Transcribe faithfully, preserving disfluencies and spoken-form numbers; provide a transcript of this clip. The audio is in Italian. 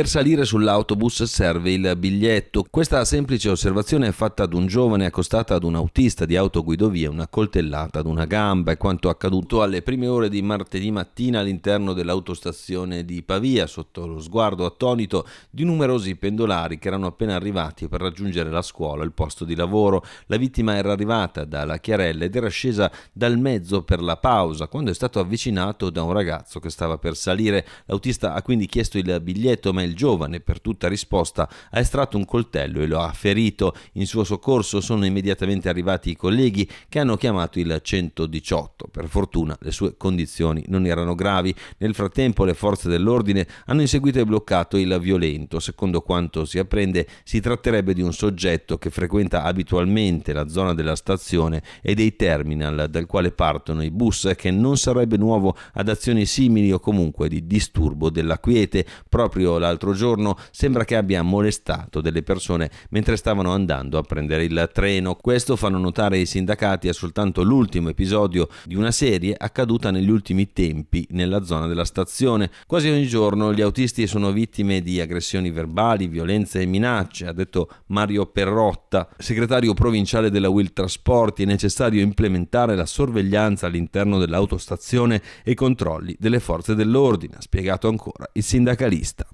Per salire sull'autobus serve il biglietto. Questa semplice osservazione è fatta ad un giovane accostata ad un autista di autoguidovia, una coltellata ad una gamba, e quanto accaduto alle prime ore di martedì mattina all'interno dell'autostazione di Pavia, sotto lo sguardo attonito di numerosi pendolari che erano appena arrivati per raggiungere la scuola e il posto di lavoro. La vittima era arrivata da Lacchiarella ed era scesa dal mezzo per la pausa, quando è stato avvicinato da un ragazzo che stava per salire. L'autista ha quindi chiesto il biglietto, ma il giovane, per tutta risposta, ha estratto un coltello e lo ha ferito. In suo soccorso sono immediatamente arrivati i colleghi che hanno chiamato il centodiciotto. Per fortuna le sue condizioni non erano gravi. Nel frattempo le forze dell'ordine hanno inseguito e bloccato il violento. Secondo quanto si apprende, si tratterebbe di un soggetto che frequenta abitualmente la zona della stazione e dei terminal dal quale partono i bus, e che non sarebbe nuovo ad azioni simili o comunque di disturbo della quiete. Proprio l'altro giorno sembra che abbia molestato delle persone mentre stavano andando a prendere il treno. Questo, fanno notare i sindacati, è soltanto l'ultimo episodio di una serie accaduta negli ultimi tempi nella zona della stazione. Quasi ogni giorno gli autisti sono vittime di aggressioni verbali, violenze e minacce, ha detto Mario Perrotta, segretario provinciale della U I L Trasporti. È necessario implementare la sorveglianza all'interno dell'autostazione e controlli delle forze dell'ordine, ha spiegato ancora il sindacalista.